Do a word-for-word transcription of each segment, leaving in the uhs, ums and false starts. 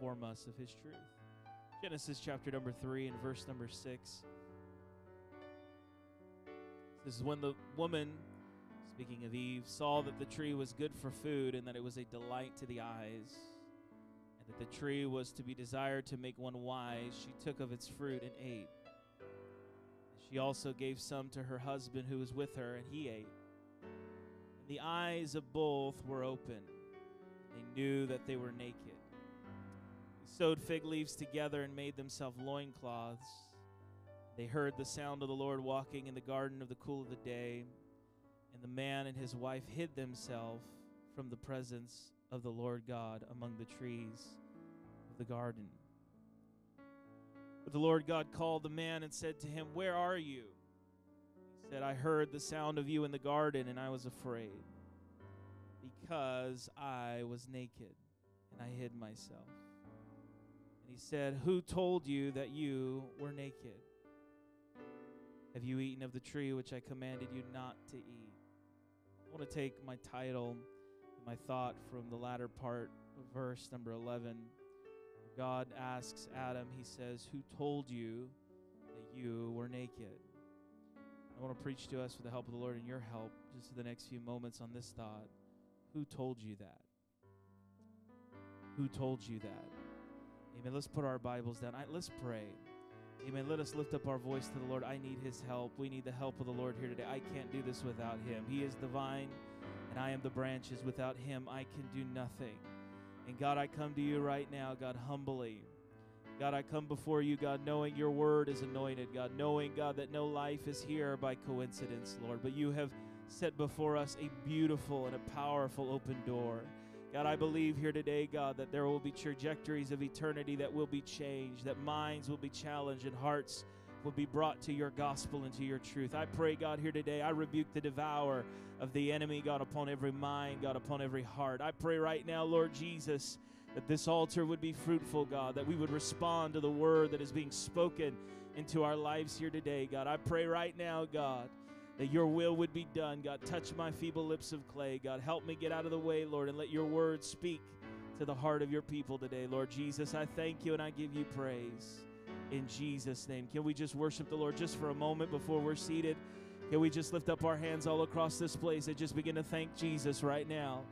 inform us of his truth. Genesis chapter number three and verse number six. This is when the woman, speaking of Eve, saw that the tree was good for food and that it was a delight to the eyes, and that the tree was to be desired to make one wise. She took of its fruit and ate. She also gave some to her husband who was with her, and he ate. And the eyes of both were open. They knew that they were naked. They sewed fig leaves together and made themselves loincloths. They heard the sound of the Lord walking in the garden of the cool of the day, and the man and his wife hid themselves from the presence of the Lord God among the trees of the garden. But the Lord God called the man and said to him, "Where are you?" He said, "I heard the sound of you in the garden, and I was afraid, because I was naked, and I hid myself." And he said, "Who told you that you were naked? Have you eaten of the tree which I commanded you not to eat?" I want to take my title, my thought from the latter part of verse number eleven. God asks Adam, he says, "Who told you that you were naked?" I want to preach to us with the help of the Lord and your help just for the next few moments on this thought. Who told you that? Who told you that? Amen. Let's put our Bibles down. I, let's pray. Amen. Let us lift up our voice to the Lord. I need his help. We need the help of the Lord here today. I can't do this without him. He is the vine and I am the branches. Without him, I can do nothing. And God, I come to you right now, God, humbly. God, I come before you, God, knowing your word is anointed. God, knowing, God, that no life is here by coincidence, Lord. But you have set before us a beautiful and a powerful open door. God, I believe here today, God, that there will be trajectories of eternity that will be changed, that minds will be challenged and hearts will be brought to your gospel and to your truth. I pray, God, here today, I rebuke the devourer of the enemy, God, upon every mind, God, upon every heart. I pray right now, Lord Jesus, that this altar would be fruitful, God, that we would respond to the word that is being spoken into our lives here today, God. I pray right now, God, that your will would be done, God. Touch my feeble lips of clay, God. Help me get out of the way, Lord, and let your word speak to the heart of your people today, Lord Jesus. I thank you and I give you praise. In Jesus' name. Can we just worship the Lord just for a moment before we're seated? Can we just lift up our hands all across this place and just begin to thank Jesus right now?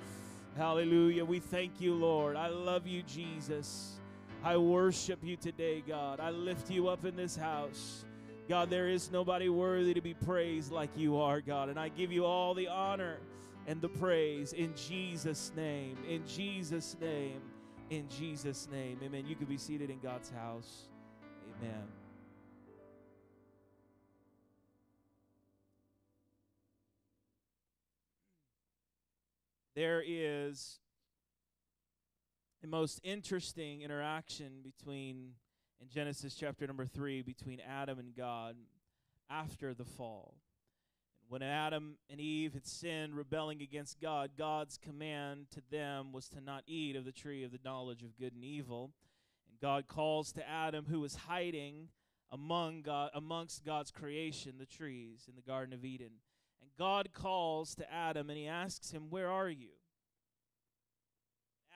Hallelujah. We thank you, Lord. I love you, Jesus. I worship you today, God. I lift you up in this house. God, there is nobody worthy to be praised like you are, God. And I give you all the honor and the praise in Jesus' name. In Jesus' name. In Jesus' name. Amen. You can be seated in God's house. Amen. There is a most interesting interaction between, in Genesis chapter number three, between Adam and God after the fall. When Adam and Eve had sinned, rebelling against God, God's command to them was to not eat of the tree of the knowledge of good and evil. God calls to Adam, who was hiding among God, amongst God's creation, the trees in the Garden of Eden. And God calls to Adam, and he asks him, "Where are you?"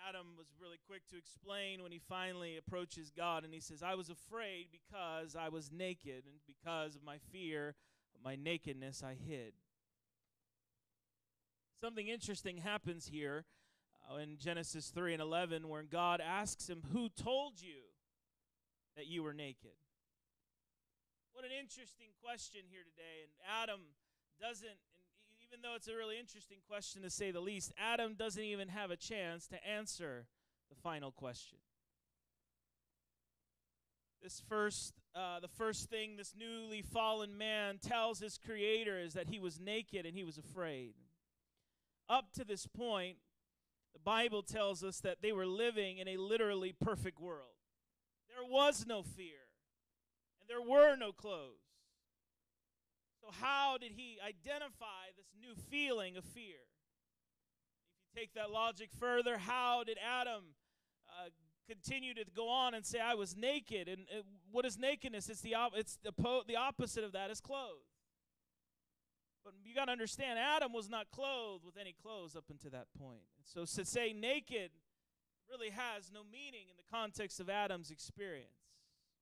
Adam was really quick to explain when he finally approaches God, and he says, "I was afraid because I was naked, and because of my fear, my nakedness, I hid." Something interesting happens here. In Genesis three and eleven, where God asks him, "Who told you that you were naked?" What an interesting question here today. And Adam doesn't, and even though it's a really interesting question to say the least, Adam doesn't even have a chance to answer the final question. This first, uh, the first thing this newly fallen man tells his creator is that he was naked and he was afraid. Up to this point, the Bible tells us that they were living in a literally perfect world. There was no fear, and there were no clothes. So how did he identify this new feeling of fear? If you take that logic further, how did Adam uh, continue to go on and say, "I was naked"? And uh, what is nakedness? It's the op it's the, po the opposite of that is clothes. But you got to understand, Adam was not clothed with any clothes up until that point. So to say naked really has no meaning in the context of Adam's experience.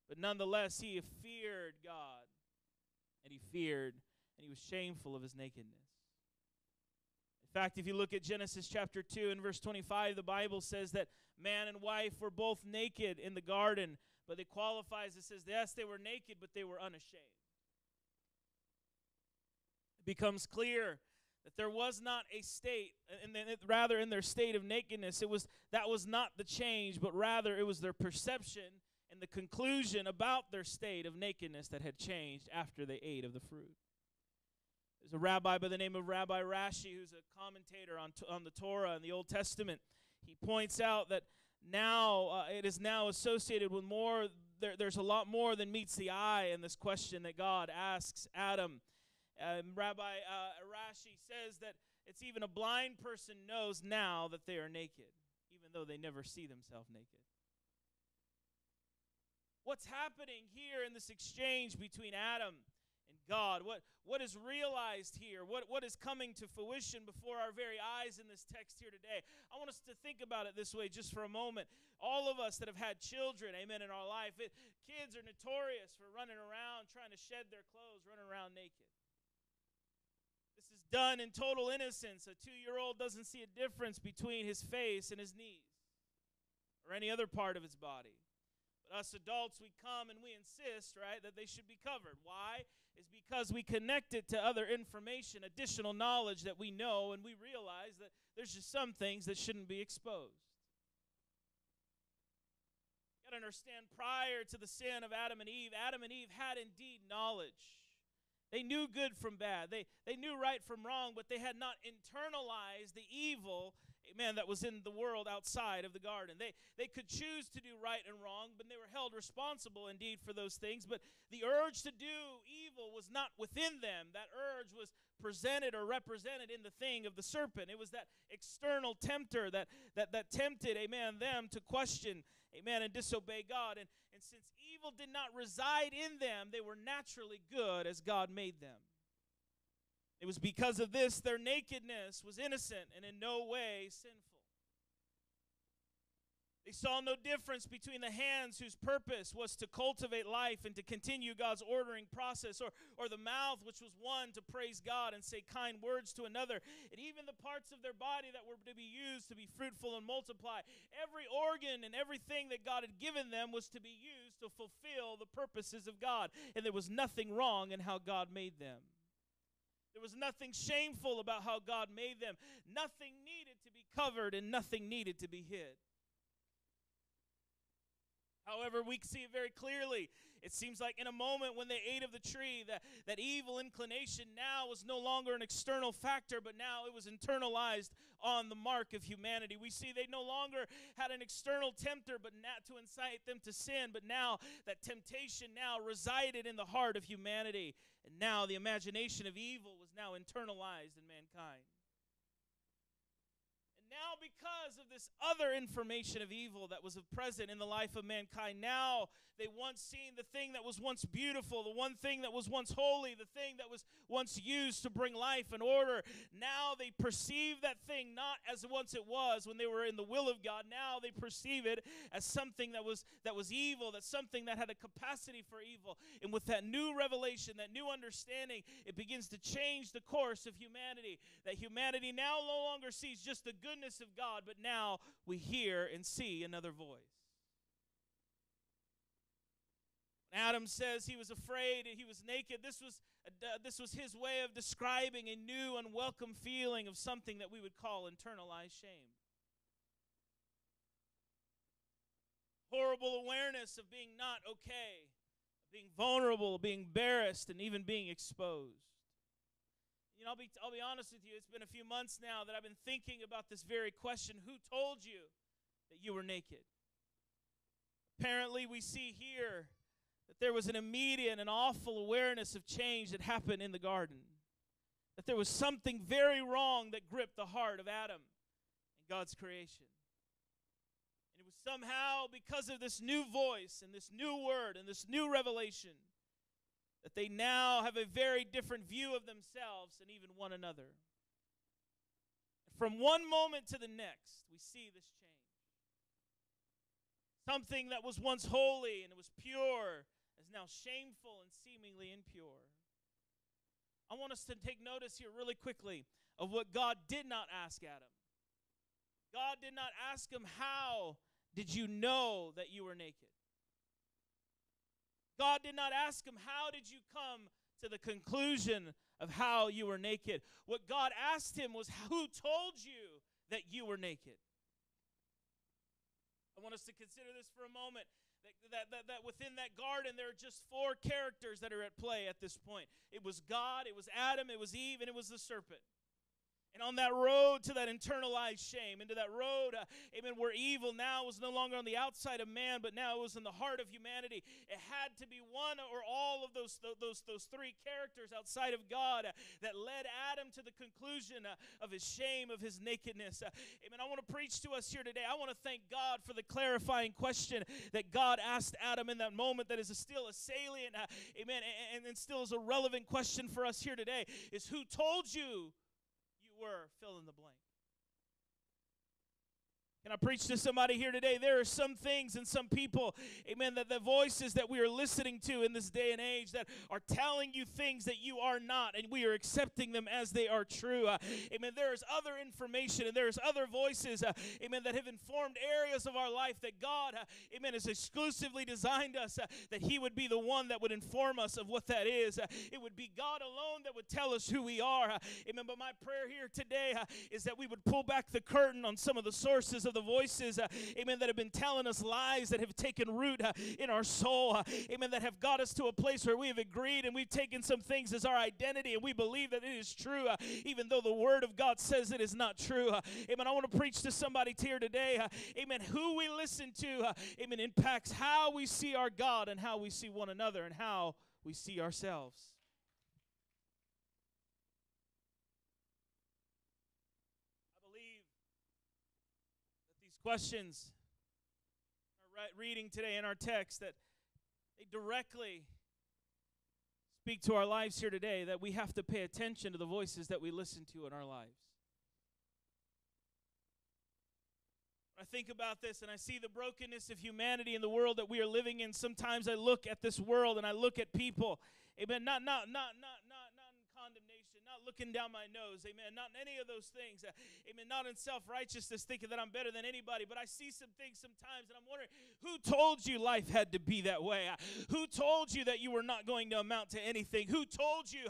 But nonetheless, he feared God, and he feared, and he was shameful of his nakedness. In fact, if you look at Genesis chapter two and verse twenty-five, the Bible says that man and wife were both naked in the garden, but it qualifies, it says, yes, they were naked, but they were unashamed. It becomes clear that there was not a state, and then it, rather in their state of nakedness, it was that was not the change, but rather it was their perception and the conclusion about their state of nakedness that had changed after they ate of the fruit. There's a rabbi by the name of Rabbi Rashi, who's a commentator on, on the Torah and the Old Testament. He points out that now uh, it is now associated with more, there, there's a lot more than meets the eye in this question that God asks Adam. Um, Rabbi uh, Rashi says that it's even a blind person knows now that they are naked, even though they never see themselves naked. What's happening here in this exchange between Adam and God? What, what is realized here? What, what is coming to fruition before our very eyes in this text here today? I want us to think about it this way just for a moment. All of us that have had children, amen, in our life, it, kids are notorious for running around trying to shed their clothes, running around naked. This is done in total innocence. A two-year-old doesn't see a difference between his face and his knees or any other part of his body. But us adults, we come and we insist, right, that they should be covered. Why? It's because we connect it to other information, additional knowledge that we know, and we realize that there's just some things that shouldn't be exposed. You got to understand, prior to the sin of Adam and Eve, Adam and Eve had indeed knowledge. They knew good from bad. They, they knew right from wrong, but they had not internalized the evil, amen, that was in the world outside of the garden. They, they could choose to do right and wrong, but they were held responsible indeed for those things. But the urge to do evil was not within them. That urge was presented or represented in the thing of the serpent. It was that external tempter that, that, that tempted, amen, them to question, amen, and disobey God. And, and since evil did not reside in them, they were naturally good as God made them. It was because of this, their nakedness was innocent and in no way sinful. They saw no difference between the hands whose purpose was to cultivate life and to continue God's ordering process, or, or the mouth which was one to praise God and say kind words to another, and even the parts of their body that were to be used to be fruitful and multiply. Every organ and everything that God had given them was to be used to fulfill the purposes of God, and there was nothing wrong in how God made them. There was nothing shameful about how God made them. Nothing needed to be covered and nothing needed to be hid. However, we see it very clearly. It seems like in a moment when they ate of the tree, that, that evil inclination now was no longer an external factor, but now it was internalized on the mark of humanity. We see they no longer had an external tempter but not to incite them to sin, but now that temptation now resided in the heart of humanity. And now the imagination of evil was now internalized in mankind. Now, because of this other information of evil that was present in the life of mankind, now they once seen the thing that was once beautiful, the one thing that was once holy, the thing that was once used to bring life and order. Now they perceive that thing not as once it was when they were in the will of God. Now they perceive it as something that was, that was evil, that something that had a capacity for evil. And with that new revelation, that new understanding, it begins to change the course of humanity, that humanity now no longer sees just the good of God, but now we hear and see another voice. Adam says he was afraid and he was naked. This was, uh, this was his way of describing a new unwelcome feeling of something that we would call internalized shame. Horrible awareness of being not okay, of being vulnerable, of being embarrassed, and even being exposed. You know, I'll be, I'll be honest with you, it's been a few months now that I've been thinking about this very question. Who told you that you were naked? Apparently, we see here that there was an immediate and awful awareness of change that happened in the garden, that there was something very wrong that gripped the heart of Adam and God's creation. And it was somehow because of this new voice and this new word and this new revelation that they now have a very different view of themselves and even one another. From one moment to the next, we see this change. Something that was once holy and it was pure is now shameful and seemingly impure. I want us to take notice here really quickly of what God did not ask Adam. God did not ask him, how did you know that you were naked? God did not ask him, how did you come to the conclusion of how you were naked? What God asked him was, who told you that you were naked? I want us to consider this for a moment, that, that, that, that within that garden there are just four characters that are at play at this point. It was God, it was Adam, it was Eve, and it was the serpent. And on that road to that internalized shame, into that road, uh, amen, where evil now was no longer on the outside of man, but now it was in the heart of humanity. It had to be one or all of those, those, those three characters outside of God uh, that led Adam to the conclusion uh, of his shame, of his nakedness. Uh, amen, I want to preach to us here today. I want to thank God for the clarifying question that God asked Adam in that moment that is a still a salient, uh, amen, and, and still is a relevant question for us here today, is who told you were fill in the blank? Can I preach to somebody here today? There are some things and some people, amen, that the voices that we are listening to in this day and age that are telling you things that you are not, and we are accepting them as they are true. Uh, amen, there is other information and there is other voices, uh, amen, that have informed areas of our life that God, uh, amen, has exclusively designed us, uh, that he would be the one that would inform us of what that is. Uh, it would be God alone that would tell us who we are. Uh, amen, but my prayer here today uh, is that we would pull back the curtain on some of the sources of Of the voices, uh, amen, that have been telling us lies that have taken root uh, in our soul, uh, amen, that have got us to a place where we have agreed and we've taken some things as our identity and we believe that it is true, uh, even though the Word of God says it is not true. Uh, amen, I want to preach to somebody here today, uh, amen, who we listen to, uh, amen, impacts how we see our God and how we see one another and how we see ourselves. I believe these questions, our reading today in our text, that they directly speak to our lives here today, that we have to pay attention to the voices that we listen to in our lives. I think about this and I see the brokenness of humanity in the world that we are living in. Sometimes I look at this world and I look at people, amen, not, not, not, not, not, not in condemnation, not looking down my nose, amen, not in any of those things, amen, not in self-righteousness, thinking that I'm better than anybody, but I see some things sometimes and I'm wondering, who told you life had to be that way? Who told you that you were not going to amount to anything? Who told you,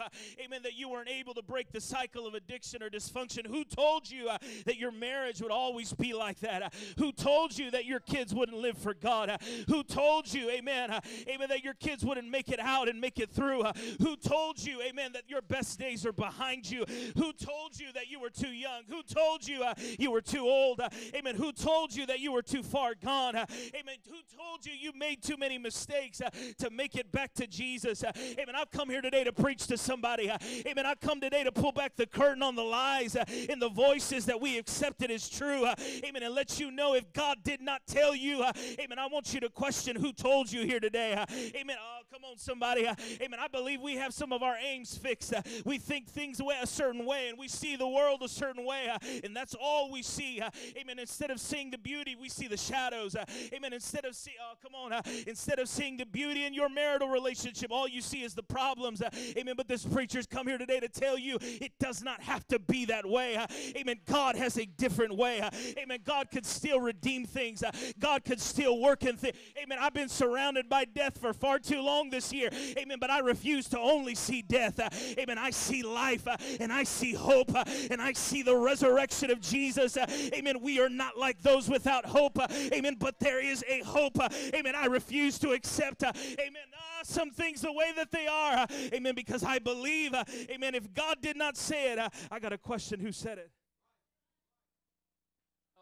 amen, that you weren't able to break the cycle of addiction or dysfunction? Who told you that your marriage would always be like that? Who told you that your kids wouldn't live for God? Uh, who told you, amen, uh, amen, that your kids wouldn't make it out and make it through? Uh, who told you, amen, that your best days are behind you? Who told you that you were too young? Who told you uh, you were too old? Uh, amen, who told you that you were too far gone? Uh, amen, who told you you made too many mistakes uh, to make it back to Jesus? Uh, amen, I've come here today to preach to somebody. Uh, amen, I've come today to pull back the curtain on the lies uh, and the voices that we accepted as true. Uh, amen, and let you know, if God did not tell you, uh, amen, I want you to question who told you here today. Uh, amen. Oh, come on, somebody. Uh, amen. I believe we have some of our aims fixed. Uh, we think things a certain way, and we see the world a certain way, uh, and that's all we see. Uh, amen. Instead of seeing the beauty, we see the shadows. Uh, amen. Instead of see, oh, come on. Uh, instead of seeing the beauty in your marital relationship, all you see is the problems. Uh, amen. But this preacher's come here today to tell you it does not have to be that way. Uh, amen. God has a different way. Uh, amen. God could still redeem things. Uh, God could still work in things. Amen. I've been surrounded by death for far too long this year. Amen. But I refuse to only see death. Uh, amen. I see life uh, and I see hope uh, and I see the resurrection of Jesus. Uh, amen. We are not like those without hope. Uh, amen. But there is a hope. Uh, amen. I refuse to accept. Uh, amen. Uh, some things the way that they are. Uh, amen. Because I believe. Uh, amen. If God did not say it, uh, I got to question who said it.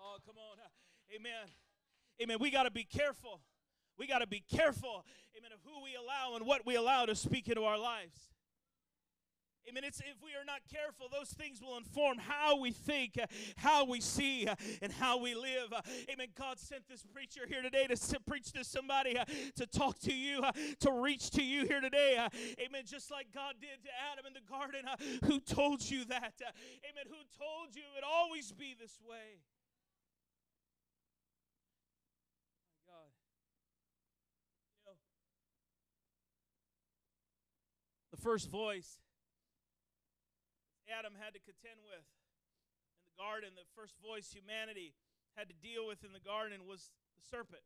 Oh, come on. Uh, amen. Amen. We got to be careful. We got to be careful, amen, of who we allow and what we allow to speak into our lives. Amen. It's, if we are not careful, those things will inform how we think, uh, how we see, uh, and how we live. Uh, amen. God sent this preacher here today to, to preach to somebody, uh, to talk to you, uh, to reach to you here today. Uh, amen. Just like God did to Adam in the garden. Uh, who told you that? Uh, amen. Who told you it would always be this way? God. The first voice Adam had to contend with in the garden, the first voice humanity had to deal with in the garden was the serpent.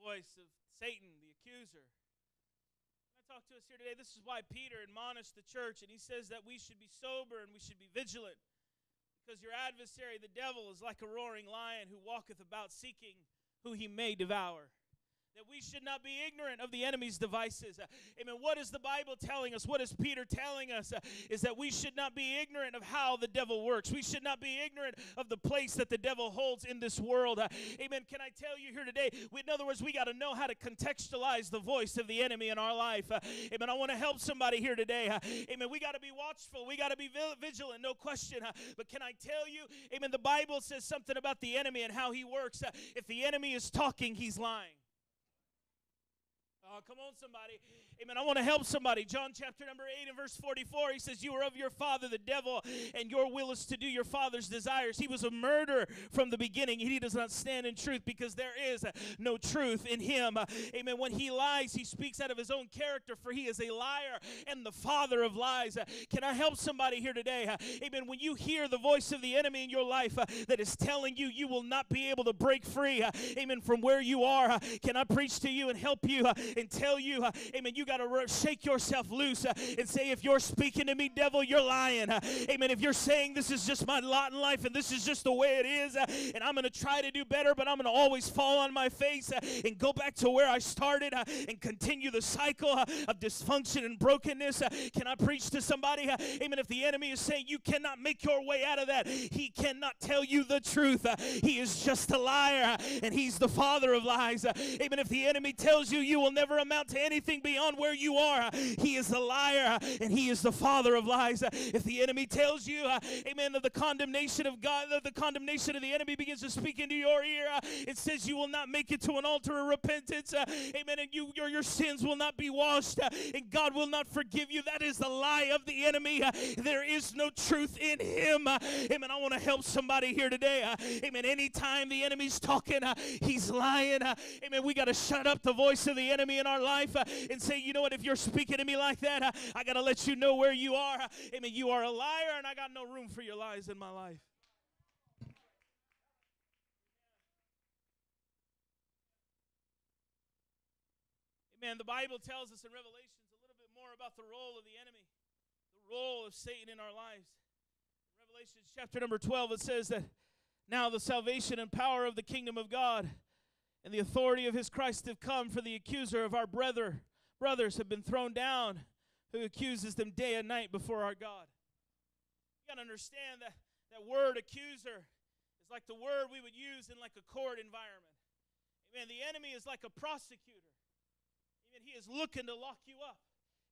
The voice of Satan, the accuser. Can I talk to us here today? This is why Peter admonished the church, and he says that we should be sober and we should be vigilant, because your adversary, the devil, is like a roaring lion who walketh about seeking who he may devour. That we should not be ignorant of the enemy's devices. Uh, amen. What is the Bible telling us? What is Peter telling us? Uh, is that we should not be ignorant of how the devil works. We should not be ignorant of the place that the devil holds in this world. Uh, amen. Can I tell you here today? We, in other words, we got to know how to contextualize the voice of the enemy in our life. Uh, amen. I want to help somebody here today. Uh, amen. We got to be watchful. We got to be vigilant, no question. Uh, but can I tell you? Amen. The Bible says something about the enemy and how he works. Uh, if the enemy is talking, he's lying. Oh, come on, somebody. Amen. I want to help somebody. John chapter number eight and verse forty-four, he says, you are of your father, the devil, and your will is to do your father's desires. He was a murderer from the beginning, and he does not stand in truth because there is no truth in him. Amen. When he lies, he speaks out of his own character, for he is a liar and the father of lies. Can I help somebody here today? Amen. When you hear the voice of the enemy in your life that is telling you you will not be able to break free, amen, from where you are, can I preach to you and help you and tell you, uh, amen, you got to re- shake yourself loose uh, and say, if you're speaking to me, devil, you're lying. Uh, amen. If you're saying this is just my lot in life and this is just the way it is, uh, and I'm going to try to do better, but I'm going to always fall on my face uh, and go back to where I started uh, and continue the cycle uh, of dysfunction and brokenness. Uh, can I preach to somebody? Uh, amen. If the enemy is saying you cannot make your way out of that, he cannot tell you the truth. Uh, he is just a liar, uh, and he's the father of lies. Uh, amen. If the enemy tells you you will never Never amount to anything beyond where you are, he is the liar and he is the father of lies. If the enemy tells you, amen, of the condemnation of God, the condemnation of the enemy begins to speak into your ear, it says you will not make it to an altar of repentance, amen, and you, your, your sins will not be washed and God will not forgive you. That is the lie of the enemy. There is no truth in him. Amen. I want to help somebody here today. Amen. Anytime the enemy's talking, he's lying. Amen. We got to shut up the voice of the enemy in our life uh, and say, you know what, if you're speaking to me like that, uh, I got to let you know where you are. Uh, amen, you are a liar and I got no room for your lies in my life. Amen, the Bible tells us in Revelations a little bit more about the role of the enemy, the role of Satan in our lives. In Revelation chapter number twelve, it says that now the salvation and power of the kingdom of God and the authority of his Christ have come, for the accuser of our brother, brothers have been thrown down, who accuses them day and night before our God. You got to understand that that word accuser is like the word we would use in like a court environment. Amen. The enemy is like a prosecutor. Amen. He is looking to lock you up.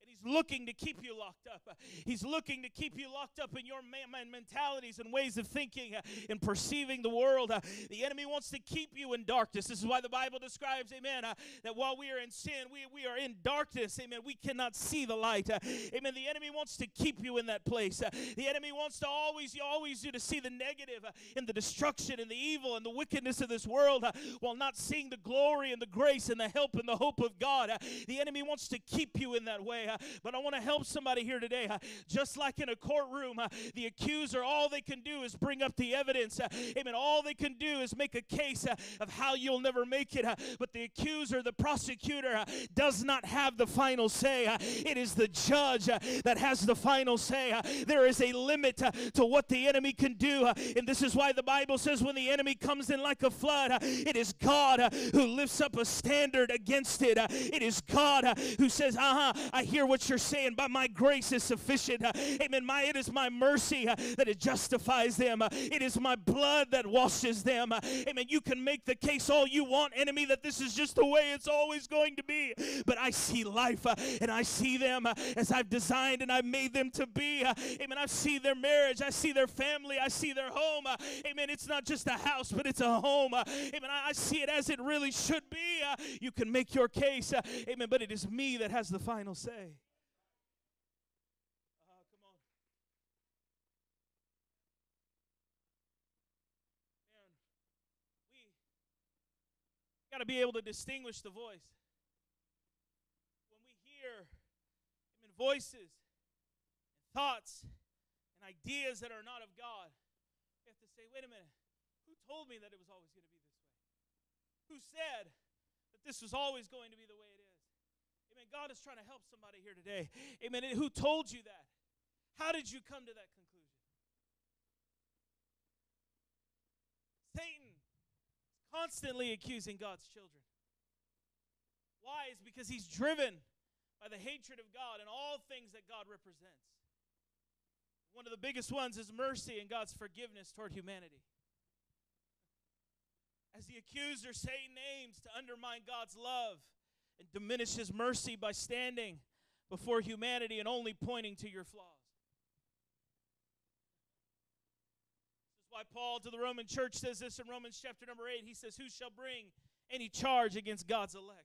And he's looking to keep you locked up. He's looking to keep you locked up in your man mentalities and ways of thinking and perceiving the world. The enemy wants to keep you in darkness. This is why the Bible describes, amen, that while we are in sin, we, we are in darkness. Amen. We cannot see the light. Amen. The enemy wants to keep you in that place. The enemy wants to always, always you to see the negative and the destruction and the evil and the wickedness of this world while not seeing the glory and the grace and the help and the hope of God. The enemy wants to keep you in that way. Uh, but I want to help somebody here today. Uh, just like in a courtroom, uh, the accuser, all they can do is bring up the evidence. Uh, amen. All they can do is make a case uh, of how you'll never make it. Uh, but the accuser, the prosecutor, uh, does not have the final say. Uh, it is the judge uh, that has the final say. Uh, there is a limit uh, to what the enemy can do. Uh, and this is why the Bible says when the enemy comes in like a flood, uh, it is God uh, who lifts up a standard against it. Uh, it is God uh, who says, uh-huh, I hear what you're saying, but my grace is sufficient. Uh, amen. My, it is my mercy uh, that it justifies them. Uh, it is my blood that washes them. Uh, amen. You can make the case all you want, enemy, that this is just the way it's always going to be. But I see life, uh, and I see them uh, as I've designed and I've made them to be. Uh, amen. I see their marriage. I see their family. I see their home. Uh, amen. It's not just a house, but it's a home. Uh, amen. I, I see it as it really should be. Uh, you can make your case. Uh, amen. But it is me that has the final say. Uh, come on. Man, we got to be able to distinguish the voice. When we voices and thoughts and ideas that are not of God, we have to say, wait a minute, who told me that it was always going to be this way? Who said that this was always going to be the way it is? Amen. God is trying to help somebody here today. Amen. Who told you that? How did you come to that conclusion? Satan is constantly accusing God's children. Why? It's because he's driven by the hatred of God and all things that God represents. One of the biggest ones is mercy and God's forgiveness toward humanity. As the accuser, Satan aims to undermine God's love and diminish his mercy by standing before humanity and only pointing to your flaws. This is why Paul to the Roman church says this in Romans chapter number eight. He says, who shall bring any charge against God's elect?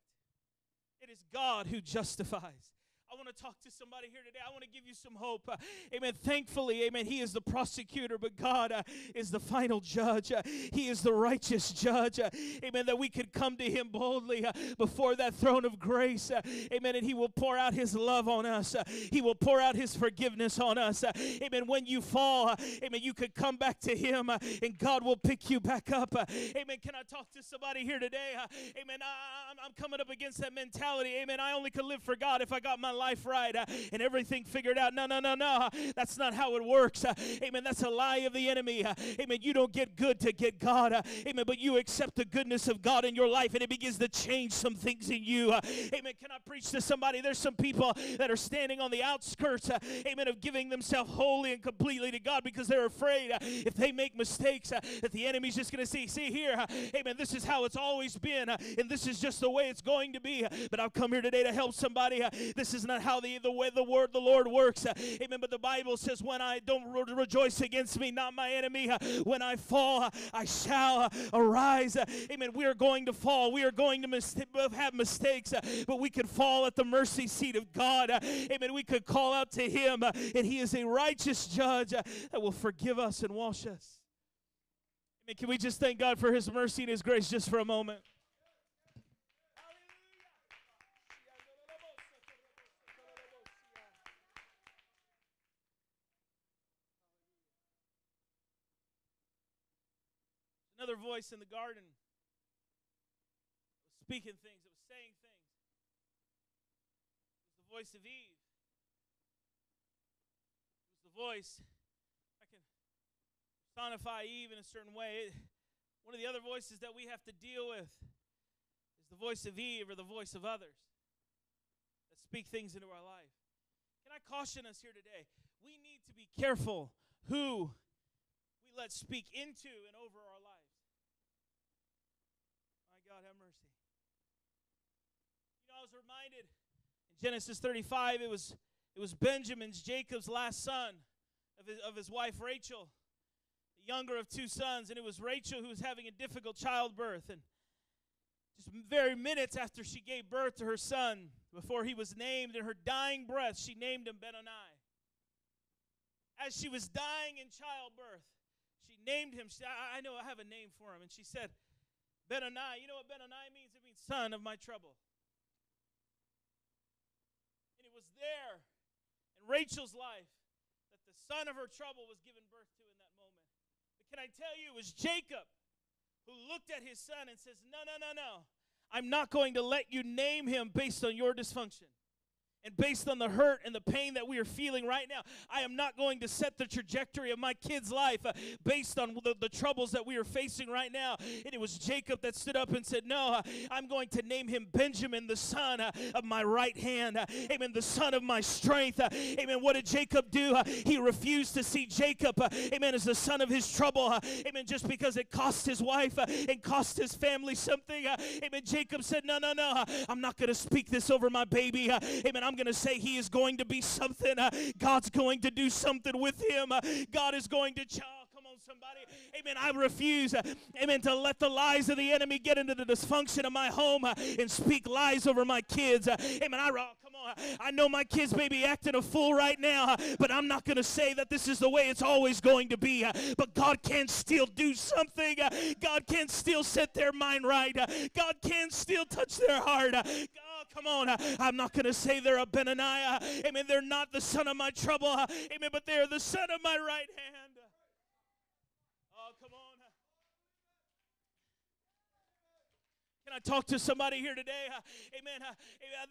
It is God who justifies. I want to talk to somebody here today. I want to give you some hope. Uh, amen. Thankfully, amen, he is the prosecutor, but God uh, is the final judge. Uh, he is the righteous judge. Uh, amen, that we could come to him boldly uh, before that throne of grace. Uh, amen, and he will pour out his love on us. Uh, he will pour out his forgiveness on us. Uh, amen, when you fall, uh, amen, you could come back to him uh, and God will pick you back up. Uh, amen, can I talk to somebody here today? Uh, amen, I, I'm, I'm coming up against that mentality. Amen, I only could live for God if I got my life. Life right uh, and everything figured out. No, no, no, no. That's not how it works. Uh, amen. That's a lie of the enemy. Uh, amen. You don't get good to get God. Uh, amen. But you accept the goodness of God in your life and it begins to change some things in you. Uh, amen. Can I preach to somebody? There's some people that are standing on the outskirts, uh, amen, of giving themselves wholly and completely to God because they're afraid uh, if they make mistakes uh, that the enemy's just going to see, see here, uh, amen, this is how it's always been uh, and this is just the way it's going to be. Uh, but I've come here today to help somebody. Uh, this is not how the, the way the word the Lord works. Uh, amen. But the Bible says, when I don't re rejoice against me, not my enemy. Uh, when I fall, uh, I shall uh, arise. Uh, amen. We are going to fall. We are going to mis have mistakes, uh, but we could fall at the mercy seat of God. Uh, amen. We could call out to him, uh, and he is a righteous judge uh, that will forgive us and wash us. Amen. Can we just thank God for his mercy and his grace just for a moment? Another voice in the garden was speaking things, it was saying things. It was the voice of Eve. It was the voice. I can personify Eve in a certain way. It, one of the other voices that we have to deal with is the voice of Eve or the voice of others that speak things into our life. Can I caution us here today? We need to be careful who we let speak into and over our lives. God, have mercy. You know, I was reminded in Genesis thirty-five, it was, it was Benjamin's, Jacob's last son, of his, of his wife Rachel, the younger of two sons. And it was Rachel who was having a difficult childbirth. And just very minutes after she gave birth to her son, before he was named, in her dying breath, she named him Benoni. As she was dying in childbirth, she named him. She said, I, I know I have a name for him. And she said, Benoni. You know what Benoni means? It means son of my trouble. And it was there in Rachel's life that the son of her trouble was given birth to in that moment. But can I tell you, it was Jacob who looked at his son and says, no, no, no, no. I'm not going to let you name him based on your dysfunction. And based on the hurt and the pain that we are feeling right now, I am not going to set the trajectory of my kid's life uh, based on the, the troubles that we are facing right now. And it was Jacob that stood up and said, no, uh, I'm going to name him Benjamin, the son uh, of my right hand. Uh, amen, the son of my strength. Uh, amen, what did Jacob do? Uh, he refused to see Jacob, uh, amen, as the son of his trouble. Uh, amen, just because it cost his wife uh, and cost his family something. Uh, amen, Jacob said, no, no, no, uh, I'm not going to speak this over my baby. Uh, amen, I'm going to say he is going to be something. Uh, God's going to do something with him. Uh, God is going to charge. Somebody, amen, I refuse, uh, amen, to let the lies of the enemy get into the dysfunction of my home uh, and speak lies over my kids. Uh, amen, I, oh, come on, I know my kids may be acting a fool right now, uh, but I'm not going to say that this is the way it's always going to be. Uh, but God can still do something. Uh, God can still set their mind right. Uh, God can still touch their heart. Uh, God, Come on. I'm not going to say they're a Benaniah. Amen. They're not the son of my trouble. Amen. But they're the son of my right hand. Oh, come on. Can I talk to somebody here today? Uh, amen. Uh, uh,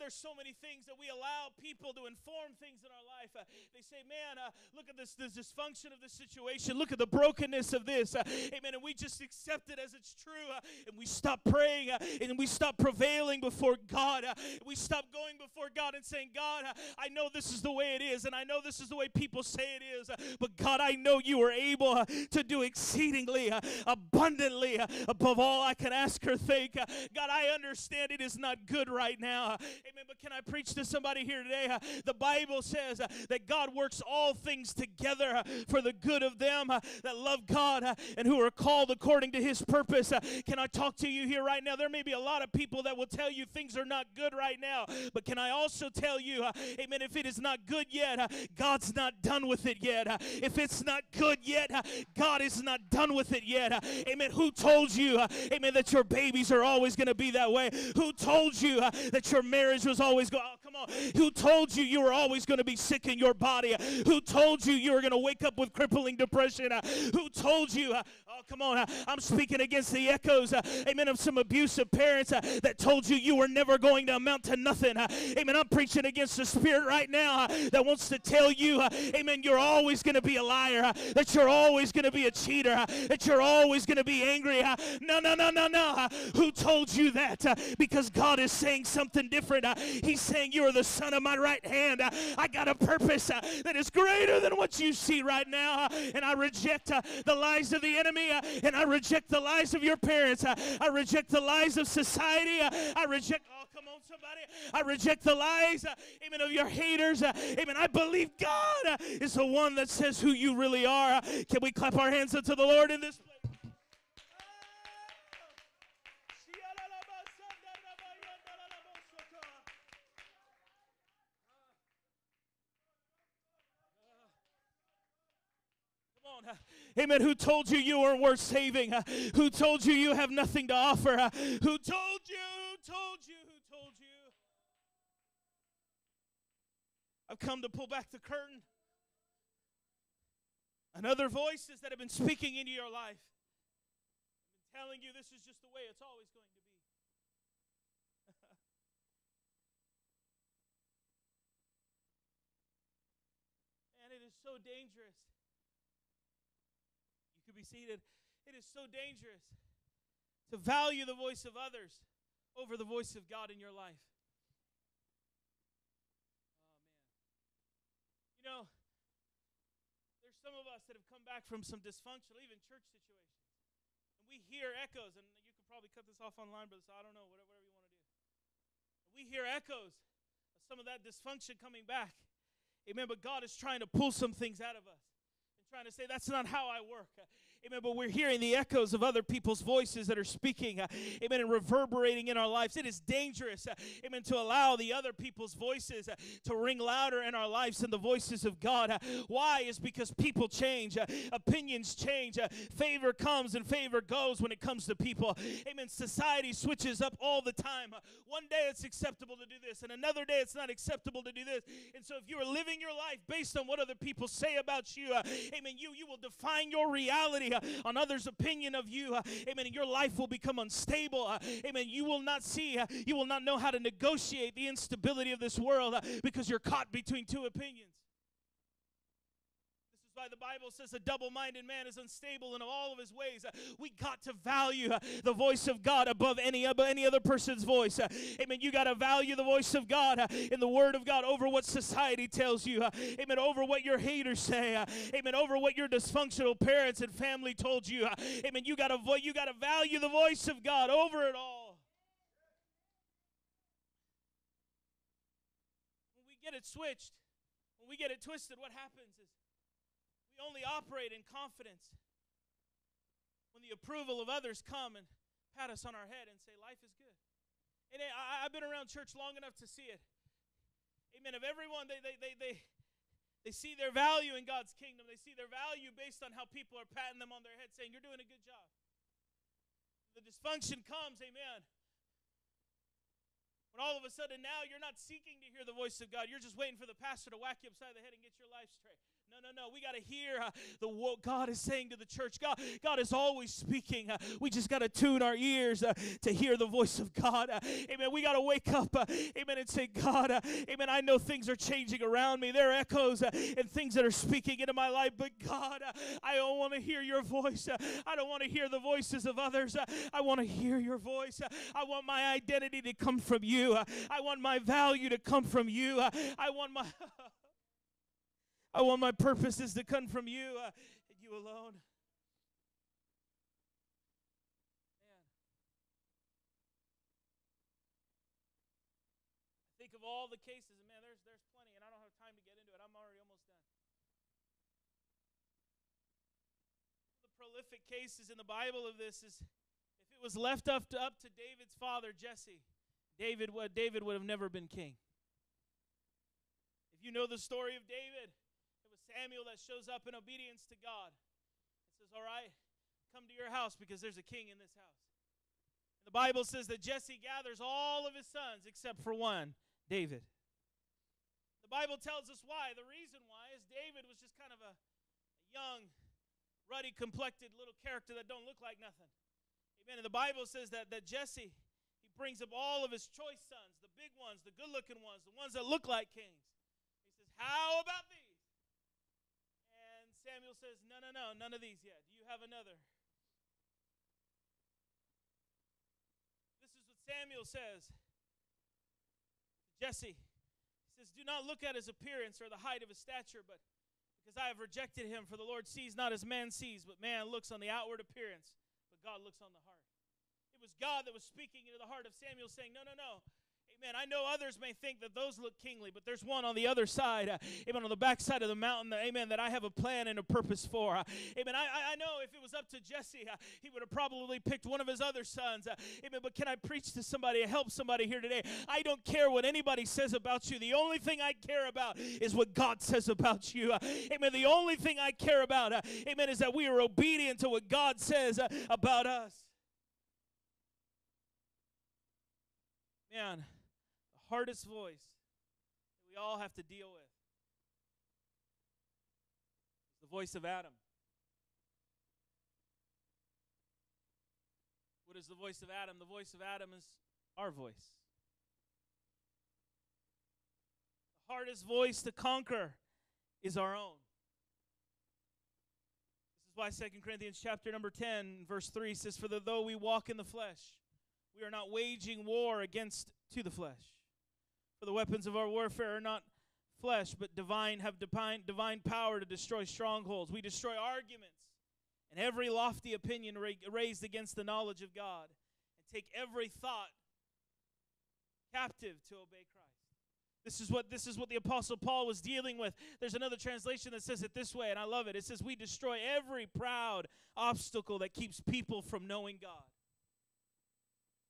there's so many things that we allow people to inform things in our life. Uh, they say, man, uh, look at this, this dysfunction of this situation. Look at the brokenness of this. Uh, amen. And we just accept it as it's true. Uh, and we stop praying. Uh, and we stop prevailing before God. Uh, we stop going before God and saying, God, uh, I know this is the way it is. And I know this is the way people say it is. Uh, but God, I know you are able uh, to do exceedingly, uh, abundantly, uh, above all I can ask or think. Uh, God, I understand it is not good right now. Amen. But can I preach to somebody here today? The Bible says that God works all things together for the good of them that love God and who are called according to His purpose. Can I talk to you here right now? There may be a lot of people that will tell you things are not good right now. But can I also tell you, amen, if it is not good yet, God's not done with it yet. If it's not good yet, God is not done with it yet. Amen. Who told you, amen, that your babies are always going to be that way? Who told you uh, that your marriage was always going? Oh, come on. Who told you you were always going to be sick in your body? Who told you you were going to wake up with crippling depression? Uh, who told you? Uh, oh, come on. Uh, I'm speaking against the echoes, uh, amen, of some abusive parents uh, that told you you were never going to amount to nothing. Uh, amen. I'm preaching against the spirit right now uh, that wants to tell you, uh, amen, you're always going to be a liar, uh, that you're always going to be a cheater, uh, that you're always going to be angry. Uh, no, no, no, no, no. Uh, who told Told you that? Uh, because God is saying something different. Uh, he's saying you are the son of my right hand. Uh, I got a purpose uh, that is greater than what you see right now. Uh, and I reject uh, the lies of the enemy. Uh, and I reject the lies of your parents. Uh, I reject the lies of society. Uh, I reject, oh come on somebody. I reject the lies, uh, amen, of your haters. Uh, amen. I believe God uh, is the one that says who you really are. Uh, can we clap our hands unto the Lord in this place? Amen. Who told you you are worth saving? Uh, who told you you have nothing to offer? Uh, who told you? Who told you? Who told you? I've come to pull back the curtain. And other voices that have been speaking into your life, been telling you this is just the way it's always going to be. And it is so dangerous. Could be seated. It is so dangerous to value the voice of others over the voice of God in your life. Oh, man. You know, there's some of us that have come back from some dysfunctional, even church situations. And we hear echoes, and you could probably cut this off online, brother, so I don't know, whatever, whatever you want to do. We hear echoes of some of that dysfunction coming back. Amen, but God is trying to pull some things out of us. Trying to say that's not how I work. Amen. But we're hearing the echoes of other people's voices that are speaking, uh, amen, and reverberating in our lives. It is dangerous, uh, amen, to allow the other people's voices uh, to ring louder in our lives than the voices of God. Uh, why? Is because people change, uh, opinions change, uh, favor comes and favor goes when it comes to people. Amen. Society switches up all the time. Uh, one day it's acceptable to do this, and another day it's not acceptable to do this. And so if you are living your life based on what other people say about you, uh, amen, you, you will define your reality Uh, on others' opinion of you, uh, amen, and your life will become unstable, uh, amen, you will not see, uh, you will not know how to negotiate the instability of this world uh, because you're caught between two opinions. This is why the Bible says a double-minded man is unstable in all of his ways. Uh, we got to value uh, the voice of God above any, above any other person's voice. Uh, amen, you got to value the voice of God uh, in the Word of God over what society tells you. Uh, amen, over what your haters say. Uh, amen, over what your dysfunctional parents and family told you. Uh, amen, you got to vo- you got to value the voice of God over it all. When we get it switched, when we get it twisted, what happens is we only operate in confidence when the approval of others come and pat us on our head and say, life is good. And I, I've been around church long enough to see it. Amen. Of everyone, they, they, they, they, they see their value in God's kingdom. They see their value based on how people are patting them on their head, saying, you're doing a good job. The dysfunction comes, amen. When all of a sudden now you're not seeking to hear the voice of God. You're just waiting for the pastor to whack you upside the head and get your life straight. No, no, no. We got to hear uh, the what God is saying to the church. God, God is always speaking. Uh, we just got to tune our ears uh, to hear the voice of God. Uh, amen. We got to wake up, uh, amen, and say, God, uh, amen, I know things are changing around me. There are echoes uh, and things that are speaking into my life. But God, uh, I don't want to hear your voice. Uh, I don't want to hear the voices of others. Uh, I want to hear your voice. Uh, I want my identity to come from you. Uh, I want my value to come from you. Uh, I want my... I want my purposes to come from you uh, and you alone. Man. I think of all the cases, and man, there's, there's plenty, and I don't have time to get into it. I'm already almost done. The prolific cases in the Bible of this is, if it was left up to, up to David's father, Jesse, David, uh, David would have never been king. If you know the story of David, it was Samuel that shows up in obedience to God and says, all right, come to your house because there's a king in this house. And the Bible says that Jesse gathers all of his sons except for one, David. The Bible tells us why. The reason why is David was just kind of a, a young, ruddy-complected little character that don't look like nothing. Amen. And the Bible says that, that Jesse, he brings up all of his choice sons, the big ones, the good-looking ones, the ones that look like kings. Says, how about these? And Samuel says, no, no, no, none of these yet. Do you have another? This is what Samuel says to Jesse. He says, do not look at his appearance or the height of his stature, but because I have rejected him, for the Lord sees not as man sees, but man looks on the outward appearance, but God looks on the heart. It was God that was speaking into the heart of Samuel, saying, no, no, no. Amen. I know others may think that those look kingly, but there's one on the other side, uh, amen, on the backside of the mountain, that, amen, that I have a plan and a purpose for. Uh, amen. I, I know if it was up to Jesse, uh, he would have probably picked one of his other sons. Uh, amen. But can I preach to somebody, help somebody here today? I don't care what anybody says about you. The only thing I care about is what God says about you. Uh, amen. The only thing I care about, uh, amen, is that we are obedient to what God says uh, about us. Man, the hardest voice that we all have to deal with is the voice of Adam. What is the voice of Adam? The voice of Adam is our voice. The hardest voice to conquer is our own. This is why Second Corinthians chapter number ten, verse three says, for though we walk in the flesh, we are not waging war against to the flesh. For the weapons of our warfare are not flesh, but divine, have divine, divine power to destroy strongholds. We destroy arguments and every lofty opinion ra- raised against the knowledge of God, and take every thought captive to obey Christ. This is what this is what the Apostle Paul was dealing with. There's another translation that says it this way, and I love it. It says, we destroy every proud obstacle that keeps people from knowing God.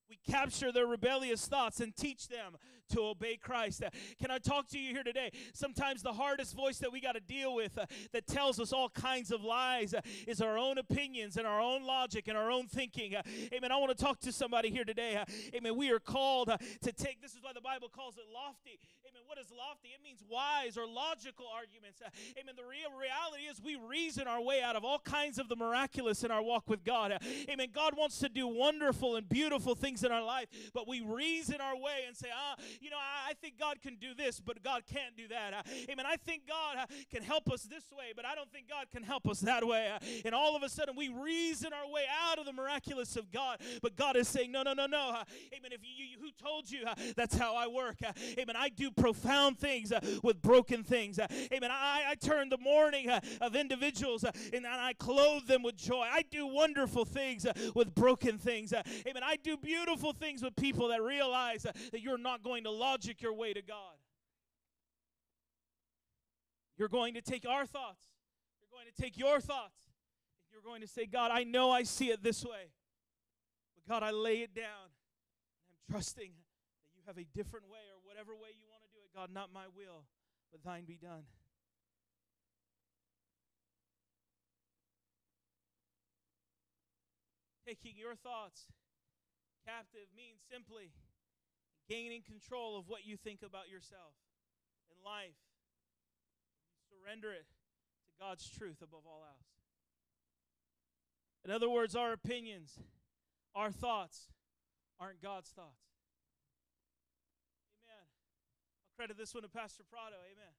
We capture their rebellious thoughts and teach them to obey Christ. Uh, can I talk to you here today? Sometimes the hardest voice that we got to deal with uh, that tells us all kinds of lies uh, is our own opinions and our own logic and our own thinking. Uh, amen. I want to talk to somebody here today. Uh, amen. We are called uh, to take, this is why the Bible calls it lofty. Amen. What is lofty? It means wise or logical arguments. Uh, amen. The real reality is we reason our way out of all kinds of the miraculous in our walk with God. Uh, amen. God wants to do wonderful and beautiful things in our life, but we reason our way and say, ah, you know, I, I think God can do this, but God can't do that. Uh, amen. I think God uh, can help us this way, but I don't think God can help us that way. Uh, and all of a sudden, we reason our way out of the miraculous of God, but God is saying, no, no, no, no. Uh, amen. If you, you, who told you uh, that's how I work? Uh, amen. I do profound things uh, with broken things. Uh, amen. I, I turn the mourning uh, of individuals uh, and, and I clothe them with joy. I do wonderful things uh, with broken things. Uh, amen. I do beautiful Beautiful things with people that realize uh, that you're not going to logic your way to God. You're going to take our thoughts. You're going to take your thoughts. And you're going to say, God, I know I see it this way. But God, I lay it down. And I'm trusting that you have a different way or whatever way you want to do it. God, not my will, but thine be done. Taking your thoughts captive means simply gaining control of what you think about yourself and life. You surrender it to God's truth above all else. In other words, our opinions, our thoughts aren't God's thoughts. Amen. I'll credit this one to Pastor Prado. Amen.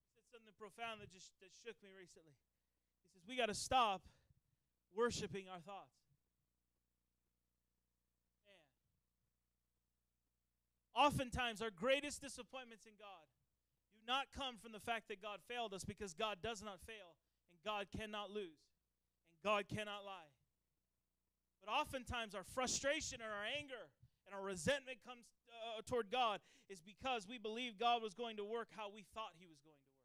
He said something profound that just that shook me recently. He says, we got to stop worshiping our thoughts. Man. Oftentimes, our greatest disappointments in God do not come from the fact that God failed us, because God does not fail, and God cannot lose. God cannot lie. But oftentimes our frustration or our anger and our resentment comes uh, toward God is because we believe God was going to work how we thought he was going to work.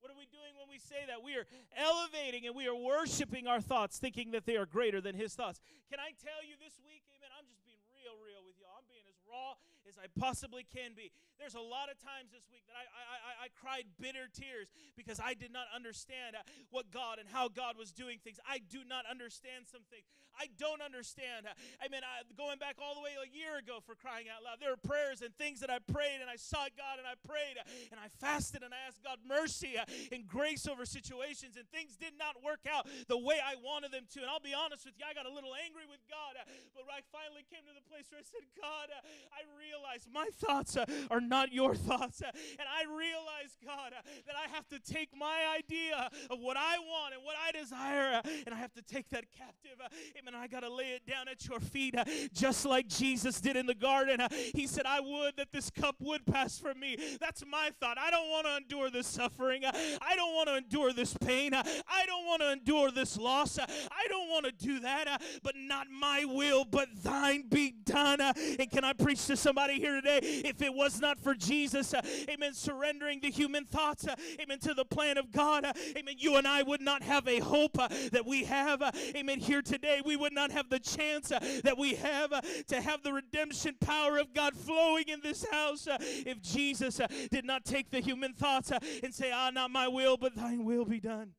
What are we doing when we say that? We are elevating and we are worshiping our thoughts, thinking that they are greater than his thoughts. Can I tell you this week, amen, I'm just being real, real with y'all. I'm being as raw as I possibly can be. There's a lot of times this week that I, I, I, I cried bitter tears because I did not understand what God and how God was doing things. I do not understand some things. I don't understand. I mean, I, going back all the way a year ago, for crying out loud, there are prayers and things that I prayed, and I sought God, and I prayed, and I fasted, and I asked God mercy and grace over situations, and things did not work out the way I wanted them to. And I'll be honest with you, I got a little angry with God, but I finally came to the place where I said, God, uh, I realize my thoughts uh, are not your thoughts, uh, and I realize, God, uh, that I have to take my idea of what I want and what I desire, uh, and I have to take that captive, uh, amen, I got to lay it down at your feet, uh, just like Jesus did in the garden. Uh, he said, I would that this cup would pass from me. That's my thought. I don't want to endure this suffering. Uh, I don't want to endure this pain. Uh, I don't want to endure this loss. Uh, I don't want to do that, uh, but not my will, but thine be done. Uh, and can I preach to somebody here today? If it was not for Jesus, uh, amen, surrendering the human thoughts, uh, amen, to the plan of God, uh, amen, you and I would not have a hope uh, that we have, uh, amen, here today. We would not have the chance uh, that we have uh, to have the redemption power of God flowing in this house uh, if Jesus uh, did not take the human thoughts uh, and say, ah, not my will, but thine will be done.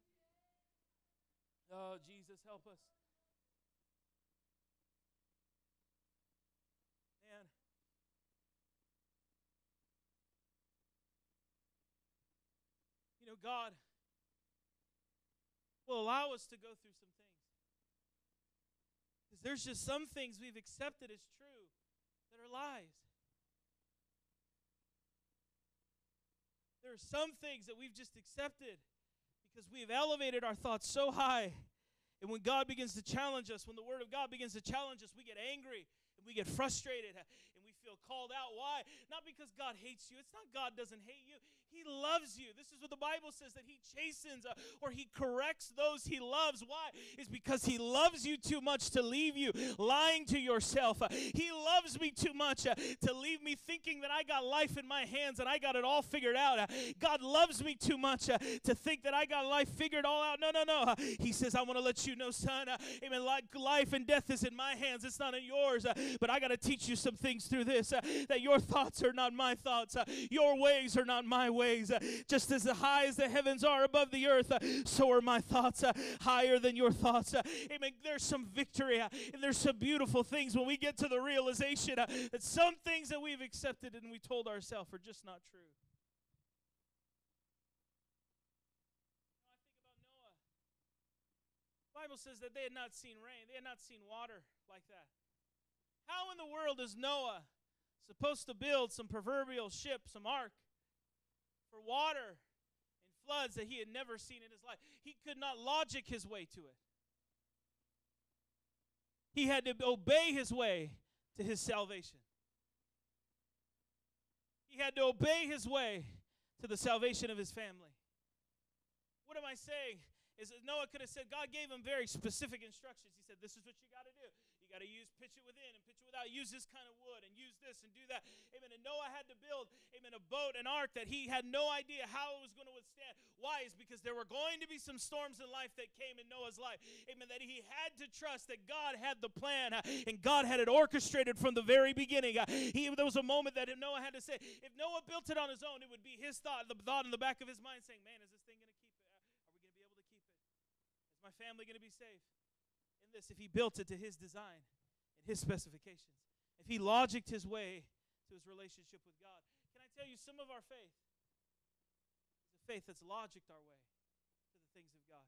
Oh, Jesus, help us. Man. You know, God will allow us to go through some things, because there's just some things we've accepted as true that are lies. There are some things that we've just accepted because we've elevated our thoughts so high. And when God begins to challenge us, when the Word of God begins to challenge us, we get angry. And we get frustrated, and we feel called out. Why? Not because God hates you. It's not God doesn't hate you. He loves you. This is what the Bible says, that he chastens uh, or he corrects those he loves. Why? It's because he loves you too much to leave you lying to yourself. Uh, he loves me too much uh, to leave me thinking that I got life in my hands and I got it all figured out. Uh, God loves me too much uh, to think that I got life figured all out. No, no, no. Uh, he says, I want to let you know, son, uh, amen, like life and death is in my hands. It's not in yours. Uh, But I got to teach you some things through this, uh, that your thoughts are not my thoughts. Uh, your ways are not my ways. Uh, just as high as the heavens are above the earth, uh, so are my thoughts uh, higher than your thoughts. Uh, amen. There's some victory, uh, and there's some beautiful things when we get to the realization uh, that some things that we've accepted and we told ourselves are just not true. I think about Noah. The Bible says that they had not seen rain. They had not seen water like that. How in the world is Noah supposed to build some proverbial ship, some ark, for water and floods that he had never seen in his life? He could not logic his way to it. He had to obey his way to his salvation. He had to obey his way to the salvation of his family. What am I saying? Is that Noah could have said, God gave him very specific instructions. He said, this is what you got to do. You got to use, pitch it within and pitch it without. Use this kind of wood and use this and do that. Amen. And Noah had to build, amen, a boat, an ark that he had no idea how it was going to withstand. Why? It's because there were going to be some storms in life that came in Noah's life. Amen. That he had to trust that God had the plan, uh, and God had it orchestrated from the very beginning. Uh, he, there was a moment that Noah had to say, if Noah built it on his own, it would be his thought, the thought in the back of his mind saying, man, is this thing going to keep it? My family going to be safe in this? If he built it to his design and his specifications, if he logicked his way to his relationship with God. Can I tell you, some of our faith is a faith that's logicked our way to the things of God.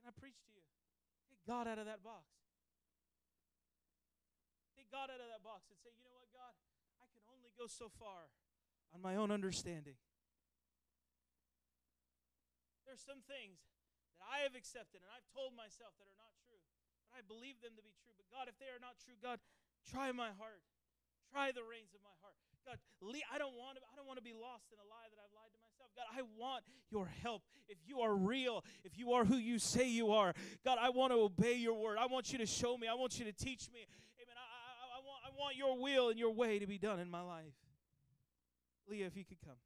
Can I preach to you? Get God out of that box. Take God out of that box and say, you know what, God? I can only go so far on my own understanding. There's some things that I have accepted and I've told myself that are not true, but I believe them to be true. But God, if they are not true, God, try my heart. Try the reins of my heart. God, I don't want to, I don't want to be lost in a lie that I've lied to myself. God, I want your help. If you are real, if you are who you say you are, God, I want to obey your word. I want you to show me. I want you to teach me. Amen. I, I, I, want, I want your will and your way to be done in my life. Leah, if you could come.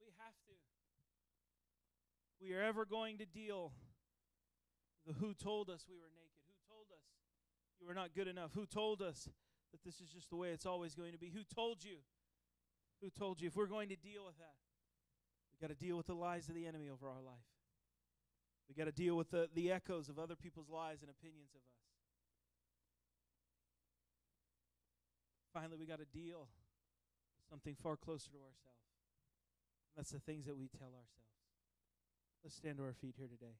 We have to. We are ever going to deal with who told us we were naked, who told us you were not good enough, who told us that this is just the way it's always going to be, who told you, who told you. If we're going to deal with that, we've got to deal with the lies of the enemy over our life. We've got to deal with the, the echoes of other people's lies and opinions of us. Finally, we've got to deal with something far closer to ourselves. That's the things that we tell ourselves. Let's stand to our feet here today.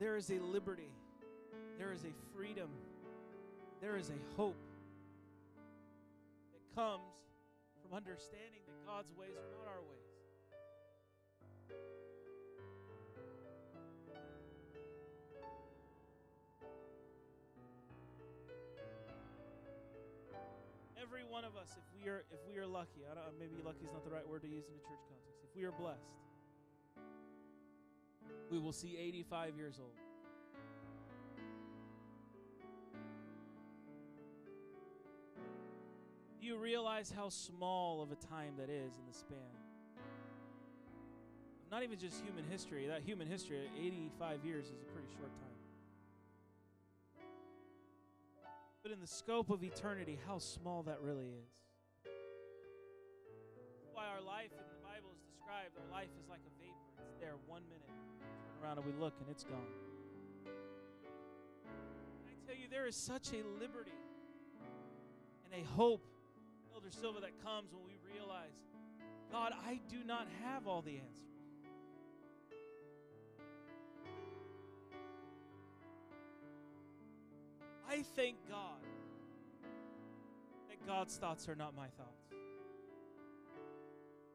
There is a liberty. There is a freedom. There is a hope that comes from understanding that God's ways are not our ways. Every one of us, if we are if we are lucky, I don't, maybe lucky is not the right word to use in a church context. If we are blessed, we will see eighty-five years old. Do you realize how small of a time that is in the span? Not even just human history. That human history, eighty-five years is a pretty short time. But in the scope of eternity, how small that really is. That's why our life in the Bible is described, our life is like a vapor. It's there one minute. We turn around and we look and it's gone. And I tell you, there is such a liberty and a hope, Elder Silva, that comes when we realize, God, I do not have all the answers. I thank God that God's thoughts are not my thoughts.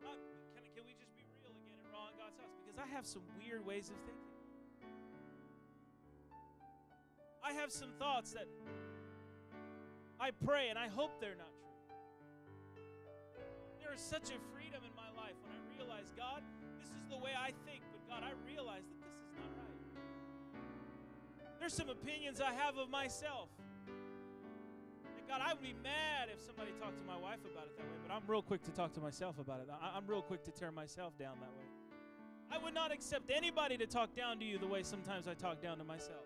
Not, can, can we just be real again and raw in God's house? Because I have some weird ways of thinking. I have some thoughts that I pray and I hope they're not true. There is such a freedom in my life when I realize, God, this is the way I think, but God, I realize that this is not right. There's some opinions I have of myself. And God, I would be mad if somebody talked to my wife about it that way, but I'm real quick to talk to myself about it. I'm real quick to tear myself down that way. I would not accept anybody to talk down to you the way sometimes I talk down to myself.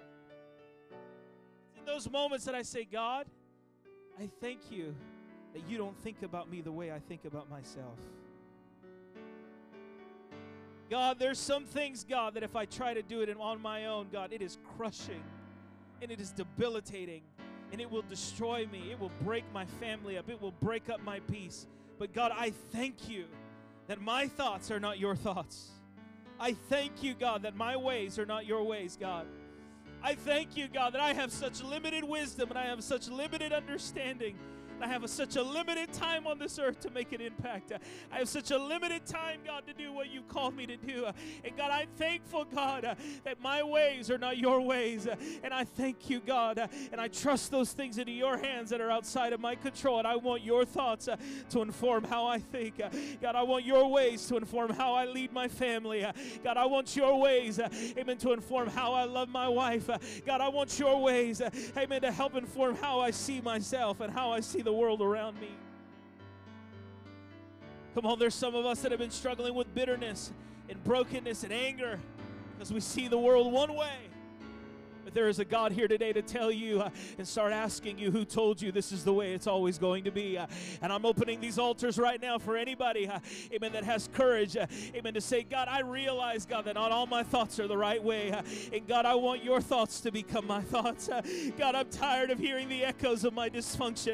It's in those moments that I say, God, I thank you that you don't think about me the way I think about myself. God, there's some things, God, that if I try to do it on my own, God, it is crushing and it is debilitating and it will destroy me. It will break my family up. It will break up my peace. But God, I thank you that my thoughts are not your thoughts. I thank you, God, that my ways are not your ways, God. I thank you, God, that I have such limited wisdom and I have such limited understanding. I have a, such a limited time on this earth to make an impact. I have such a limited time, God, to do what you've called me to do. And God, I'm thankful, God, that my ways are not your ways. And I thank you, God, and I trust those things into your hands that are outside of my control. And I want your thoughts to inform how I think. God, I want your ways to inform how I lead my family. God, I want your ways, amen, to inform how I love my wife. God, I want your ways, amen, to help inform how I see myself and how I see the world around me. Come on, there's some of us that have been struggling with bitterness and brokenness and anger because we see the world one way. But there is a God here today to tell you uh, and start asking you who told you this is the way it's always going to be. Uh, and I'm opening these altars right now for anybody, uh, amen, that has courage, uh, amen, to say, God, I realize, God, that not all my thoughts are the right way. Uh, and God, I want your thoughts to become my thoughts. Uh, God, I'm tired of hearing the echoes of my dysfunction.